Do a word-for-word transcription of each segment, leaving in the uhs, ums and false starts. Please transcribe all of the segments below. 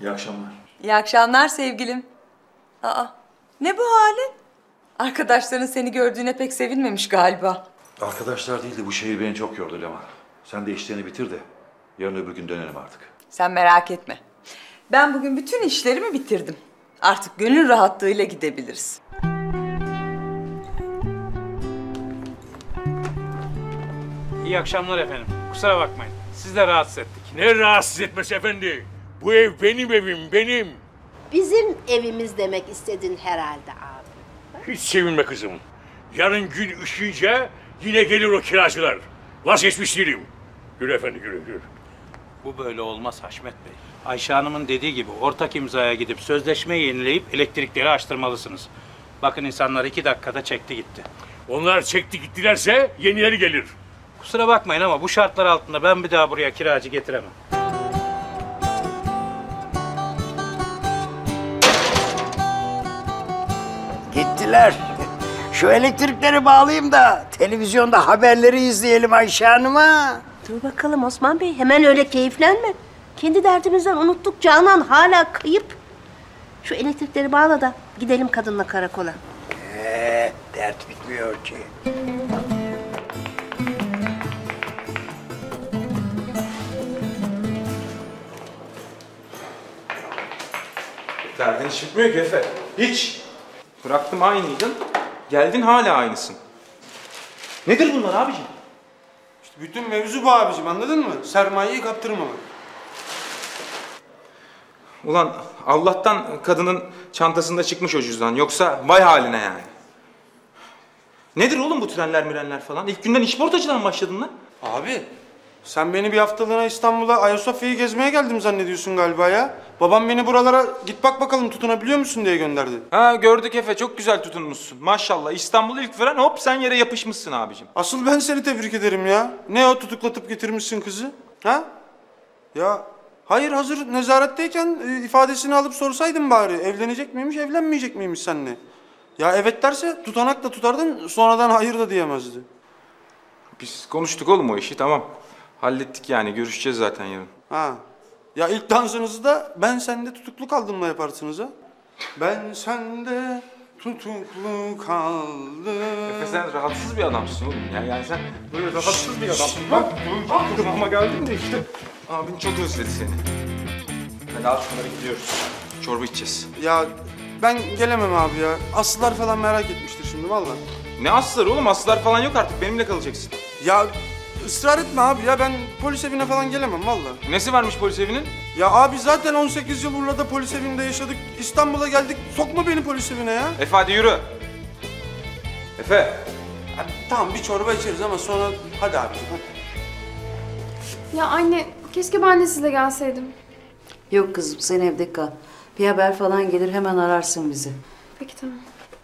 İyi akşamlar. İyi akşamlar sevgilim. Aa, ne bu halin? Arkadaşların seni gördüğüne pek sevinmemiş galiba. Arkadaşlar değil de bu şehir beni çok yordu Leman. Sen de işlerini bitir de yarın öbür gün dönelim artık. Sen merak etme. Ben bugün bütün işlerimi bitirdim. Artık gönül rahatlığıyla gidebiliriz. İyi akşamlar efendim. Kusura bakmayın. Siz de rahatsız ettik. Ne rahatsız etmesi efendi? Bu ev benim evim, benim. Bizim evimiz demek istedin herhalde abi. Hiç sevinme kızım. Yarın gün üşüyünce yine gelir o kiracılar. Vazgeçmiş değilim. Yürü efendi, yürü, yürü. Bu böyle olmaz Haşmet Bey. Ayşe Hanım'ın dediği gibi ortak imzaya gidip sözleşmeyi yenileyip elektrikleri açtırmalısınız. Bakın insanlar iki dakikada çekti gitti. Onlar çekti gittilerse yenileri gelir. Kusura bakmayın ama bu şartlar altında ben bir daha buraya kiracı getiremem. Gittiler. Şu elektrikleri bağlayayım da televizyonda haberleri izleyelim Ayşe Hanım'a. Dur bakalım Osman Bey, hemen öyle keyiflenme. Kendi derdimizden unuttuk, Canan hala kayıp. Şu elektrikleri bağla da gidelim kadınla karakola. Ee, dert bitmiyor ki. Derdin hiç bitmiyor ki Efe, hiç. Bıraktım aynıydın, geldin hala aynısın. Nedir bunlar abiciğim? İşte bütün mevzu bu abiciğim, anladın mı? Sermayeyi kaptırmamak. Ulan Allah'tan kadının çantasında çıkmış o cüzdan, yoksa vay haline yani. Nedir oğlum bu trenler mirenler falan? İlk günden işportacıdan başladın lan. Abi, sen beni bir haftalığına İstanbul'a, Ayasofya'yı gezmeye geldim zannediyorsun galiba ya. Babam beni buralara git bak bakalım tutunabiliyor musun diye gönderdi. Ha gördük Efe, çok güzel tutunmuşsun. Maşallah İstanbul'u ilk veren hop sen yere yapışmışsın abicim. Asıl ben seni tebrik ederim ya. Ne o tutuklatıp getirmişsin kızı? Ha? Ya... Hayır, hazır nezaretteyken e, ifadesini alıp sorsaydım bari. Evlenecek miymiş, evlenmeyecek miymiş seninle? Ya evet derse tutanak da tutardın, sonradan hayır da diyemezdi. Biz konuştuk oğlum o işi, tamam. Hallettik yani, görüşeceğiz zaten yarın. Ha. Ya ilk dansınızı da ben sende tutuklu kaldımla yaparsınız ha. Ben sende tutuklu kaldım. Efe sen rahatsız bir adamsın oğlum. Yani, yani sen böyle rahatsız bir adamsın. Bak, bak ama geldin de işte. Abin çok özledi seni. Hadi al şunları gidiyoruz. Çorba içeceğiz. Ya ben gelemem abi ya. Aslılar falan merak etmiştir şimdi vallahi. Ne aslılar oğlum? Aslılar falan yok artık. Benimle kalacaksın. Ya ısrar etme abi ya. Ben polis evine falan gelemem vallahi. Nesi varmış polis evinin? Ya abi zaten on sekiz yıl Urla'da polis evinde yaşadık. İstanbul'a geldik. Sokma beni polis evine ya. Efe hadi yürü. Efe. Ya, tamam bir çorba içeriz ama sonra hadi abi. Hadi. Ya anne. Keşke ben de sizle gelseydim. Yok kızım, sen evde kal. Bir haber falan gelir, hemen ararsın bizi. Peki, tamam.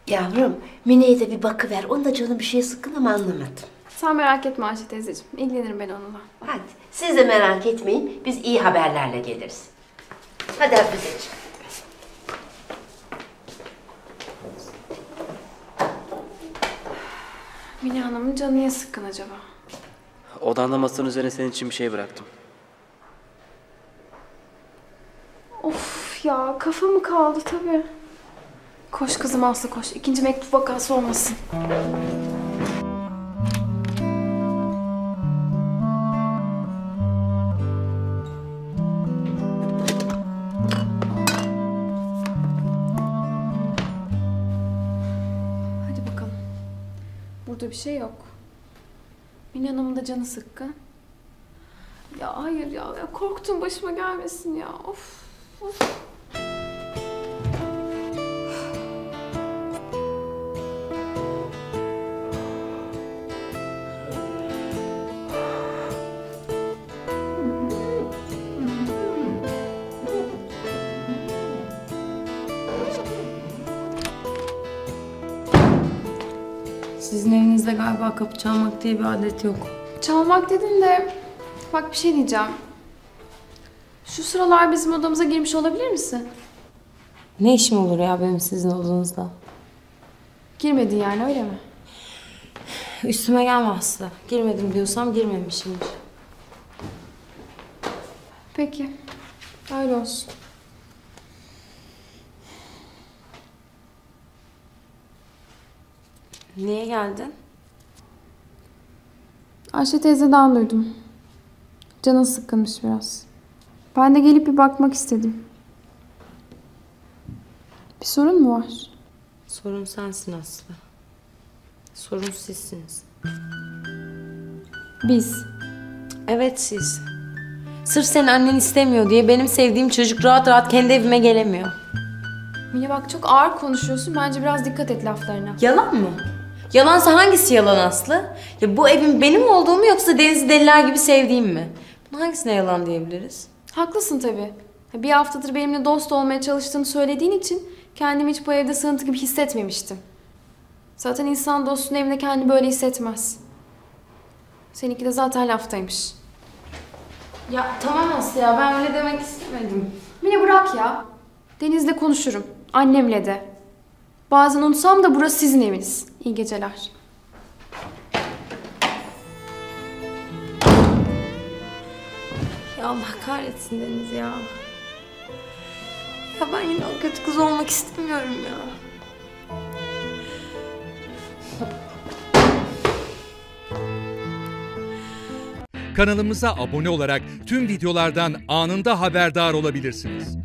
Yavrum, Mine'ye de bir bakıver. Onun da canı bir şeye sıkkın ama anlamadım. Sen merak etme Ayşe teyzeciğim. İlgilenirim ben onunla. Hadi, siz de merak etmeyin. Biz iyi haberlerle geliriz. Hadi Hafizeciğim. Mine Hanım'ın canı niye sıkkın acaba? O da anlamasının üzerine senin için bir şey bıraktım. Of ya, kafa mı kaldı tabii. Koş kızım Aslı koş, ikinci mektup vakası olmasın. Hadi bakalım. Burada bir şey yok. Mine Hanım'ın da canı sıkkın. Ya hayır ya, ya korktum başıma gelmesin ya, of. Sizin evinizde galiba kapı çalmak diye bir adet yok. Çalmak dedim de, bak bir şey diyeceğim. Şu sıralar bizim odamıza girmiş olabilir misin? Ne işim olur ya benim sizin odanızda? Girmedin yani öyle mi? Üstüme gelme Aslı. Girmedim diyorsam girmemişimdir. Peki. Öyle olsun. Niye geldin? Ayşe teyzeden duydum. Canı sıkkınmış biraz. Ben de gelip bir bakmak istedim. Bir sorun mu var? Sorun sensin Aslı. Sorun sizsiniz. Biz. Evet siz. Sırf senin annen istemiyor diye benim sevdiğim çocuk rahat rahat kendi evime gelemiyor. Mine bak çok ağır konuşuyorsun. Bence biraz dikkat et laflarına. Yalan mı? Yalansa hangisi yalan Aslı? Ya bu evin benim olduğumu yoksa Deniz'i deliler gibi sevdiğim mi? Bunu hangisine yalan diyebiliriz? Haklısın tabii. Bir haftadır benimle dost olmaya çalıştığını söylediğin için kendimi hiç bu evde sığıntı gibi hissetmemiştim. Zaten insan dostunun evinde kendini böyle hissetmez. Seninki de zaten laftaymış. Ya tamam Aslı ya, ben öyle demek istemedim. Mine bırak ya. Deniz'le konuşurum. Annemle de. Bazen unutsam da burası sizin eviniz. İyi geceler. Ya Allah kahretsin Deniz ya. Ya ben yine o kötü kız olmak istemiyorum ya. Kanalımıza abone olarak tüm videolardan anında haberdar olabilirsiniz.